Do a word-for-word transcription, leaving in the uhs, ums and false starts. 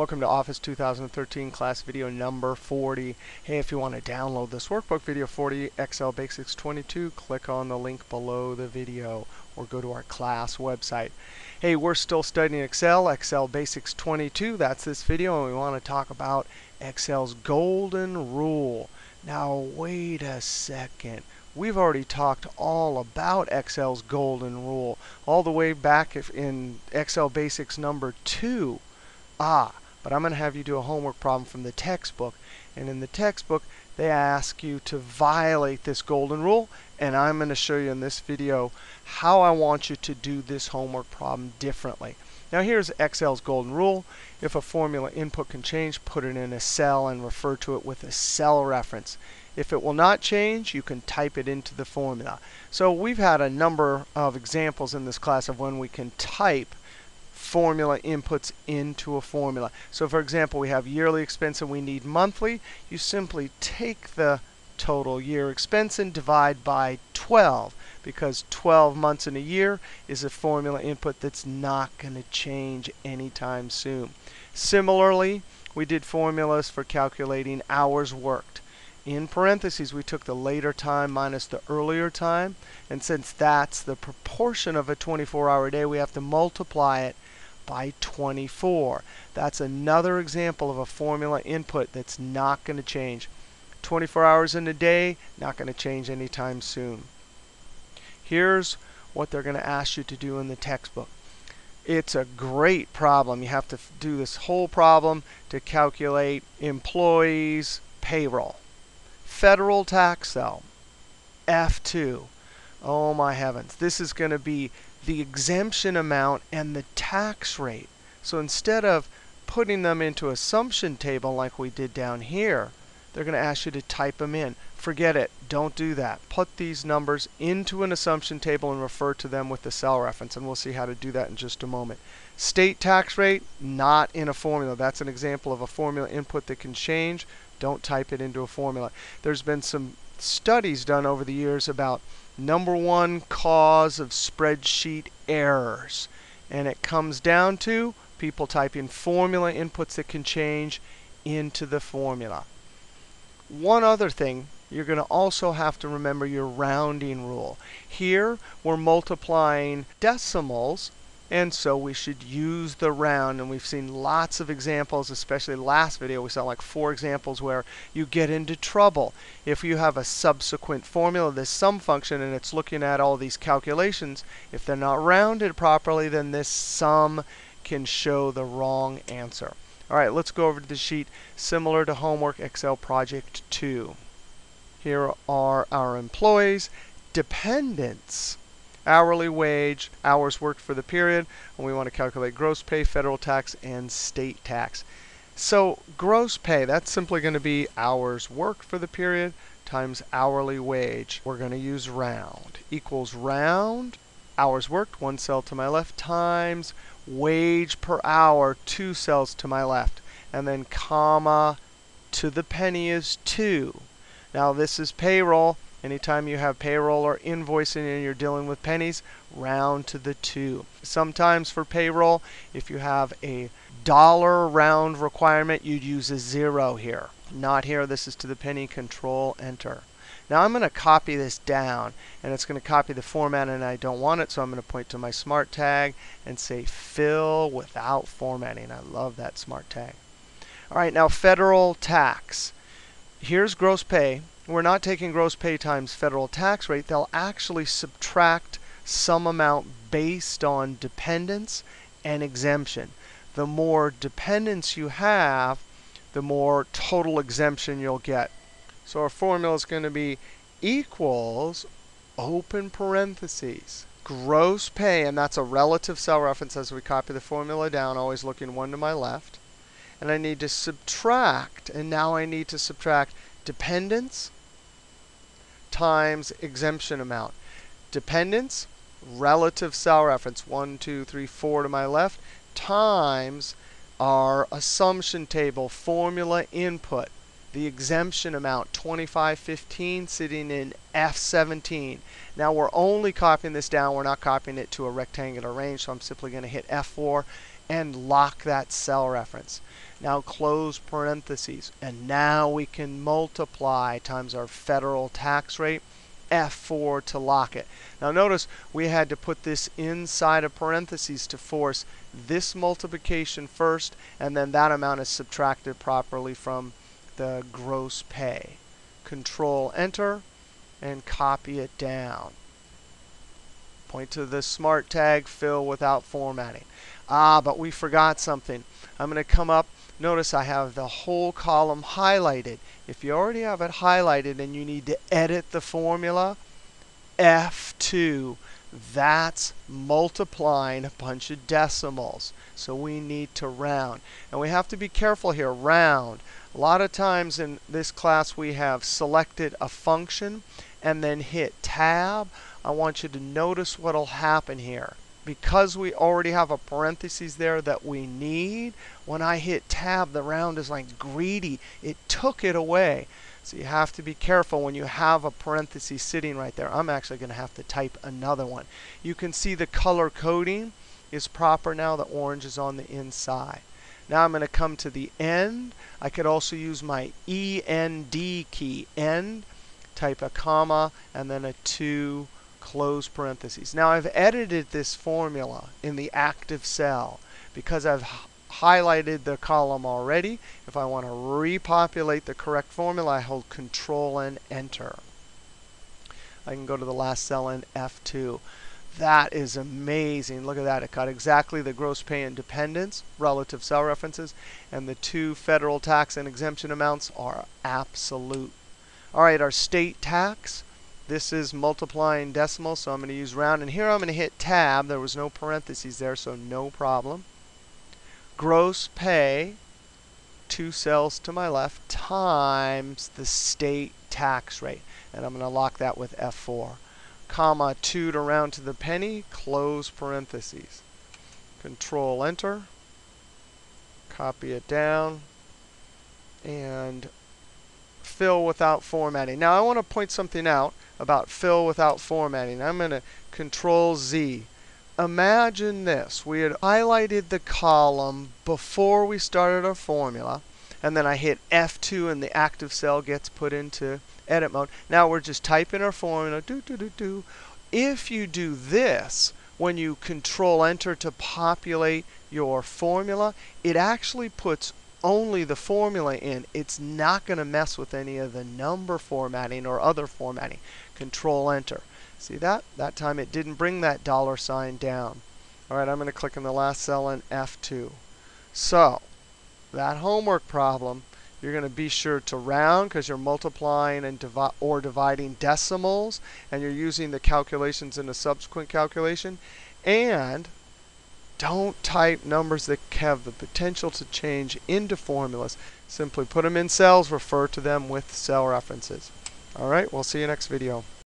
Welcome to Office two thousand thirteen class video number forty. Hey, if you want to download this workbook video forty, Excel Basics twenty-two, click on the link below the video or go to our class website. Hey, we're still studying Excel, Excel Basics twenty-two. That's this video, and we want to talk about Excel's golden rule. Now, wait a second. We've already talked all about Excel's golden rule, all the way back in Excel Basics number two. Ah, but I'm going to have you do a homework problem from the textbook. And in the textbook, they ask you to violate this golden rule. And I'm going to show you in this video how I want you to do this homework problem differently. Now, here's Excel's golden rule. If a formula input can change, put it in a cell and refer to it with a cell reference. If it will not change, you can type it into the formula. So we've had a number of examples in this class of when we can type formula inputs into a formula. So for example, we have yearly expense and we need monthly. You simply take the total year expense and divide by twelve, because twelve months in a year is a formula input that's not going to change anytime soon. Similarly, we did formulas for calculating hours worked. In parentheses, we took the later time minus the earlier time. And since that's the proportion of a twenty-four hour day, we have to multiply it by twenty-four. That's another example of a formula input that's not going to change. twenty-four hours in a day, not going to change anytime soon. Here's what they're going to ask you to do in the textbook. It's a great problem. You have to do this whole problem to calculate employees' payroll. Federal tax cell, F two. Oh my heavens. This is going to be the exemption amount and the tax rate. So instead of putting them into assumption table like we did down here, they're going to ask you to type them in. Forget it. Don't do that. Put these numbers into an assumption table and refer to them with the cell reference. And we'll see how to do that in just a moment. State tax rate, not in a formula. That's an example of a formula input that can change. Don't type it into a formula. There's been some studies done over the years about number one cause of spreadsheet errors. And it comes down to people typing formula inputs that can change into the formula. One other thing, you're going to also have to remember your rounding rule. Here, we're multiplying decimals, and so we should use the round. And we've seen lots of examples, especially last video. We saw like four examples where you get into trouble. If you have a subsequent formula, this sum function, and it's looking at all these calculations, if they're not rounded properly, then this sum can show the wrong answer. All right, let's go over to the sheet similar to Homework Excel Project two. Here are our employees, dependents, hourly wage, hours worked for the period, and we want to calculate gross pay, federal tax, and state tax. So gross pay, that's simply going to be hours worked for the period times hourly wage. We're going to use round equals round. Hours worked, one cell to my left, times wage per hour, two cells to my left. And then comma, to the penny is two. Now this is payroll. Anytime you have payroll or invoicing and you're dealing with pennies, round to the two. Sometimes for payroll, if you have a dollar round requirement, you'd use a zero here. Not here. This is to the penny. Control, Enter. Now I'm going to copy this down, and it's going to copy the format, and I don't want it, so I'm going to point to my smart tag and say fill without formatting. I love that smart tag. All right, now federal tax. Here's gross pay. We're not taking gross pay times federal tax rate. They'll actually subtract some amount based on dependence and exemption. The more dependence you have, the more total exemption you'll get. So our formula is going to be equals, open parentheses, gross pay. And that's a relative cell reference as we copy the formula down, always looking one to my left. And I need to subtract. And now I need to subtract dependence times exemption amount. Dependence, relative cell reference, one, two, three, four to my left, times our assumption table formula input. The exemption amount, twenty-five fifteen, sitting in F seventeen. Now we're only copying this down. We're not copying it to a rectangular range, so I'm simply going to hit F four and lock that cell reference. Now close parentheses, and now we can multiply times our federal tax rate, F four to lock it. Now notice we had to put this inside of parentheses to force this multiplication first, and then that amount is subtracted properly from the gross pay. Control Enter and copy it down. Point to the smart tag, fill without formatting. Ah, but we forgot something. I'm going to come up. Notice I have the whole column highlighted. If you already have it highlighted and you need to edit the formula, F two. That's multiplying a bunch of decimals. So we need to round. And we have to be careful here. Round. A lot of times in this class we have selected a function and then hit Tab. I want you to notice what will happen here. Because we already have a parentheses there that we need, when I hit Tab, the round is like greedy. It took it away. So you have to be careful when you have a parenthesis sitting right there. I'm actually going to have to type another one. You can see the color coding is proper now. The orange is on the inside. Now I'm going to come to the end. I could also use my E N D key. End, type a comma, and then a two. Close parentheses. Now I've edited this formula in the active cell because I've highlighted the column already. If I want to repopulate the correct formula, I hold Control and Enter. I can go to the last cell in F two. That is amazing. Look at that. It got exactly the gross pay and dependents, relative cell references, and the two federal tax and exemption amounts are absolute. All right, our state tax. This is multiplying decimals, so I'm going to use round. And here I'm going to hit Tab. There was no parentheses there, so no problem. Gross pay, two cells to my left, times the state tax rate. And I'm going to lock that with F four. Comma, two to round to the penny, close parentheses. Control Enter. Copy it down. And fill without formatting. Now I want to point something out about fill without formatting. I'm going to Control Z. Imagine this. We had highlighted the column before we started our formula, and then I hit F two and the active cell gets put into edit mode. Now we're just typing our formula. Do, do, do, do. If you do this, when you Control Enter to populate your formula, it actually puts only the formula in. It's not going to mess with any of the number formatting or other formatting. Control Enter. See that? That time it didn't bring that dollar sign down. All right, I'm going to click on the last cell in F two. So that homework problem, you're going to be sure to round because you're multiplying and divi- or dividing decimals, and you're using the calculations in a subsequent calculation. And don't type numbers that have the potential to change into formulas. Simply put them in cells, refer to them with cell references. All right, we'll see you next video.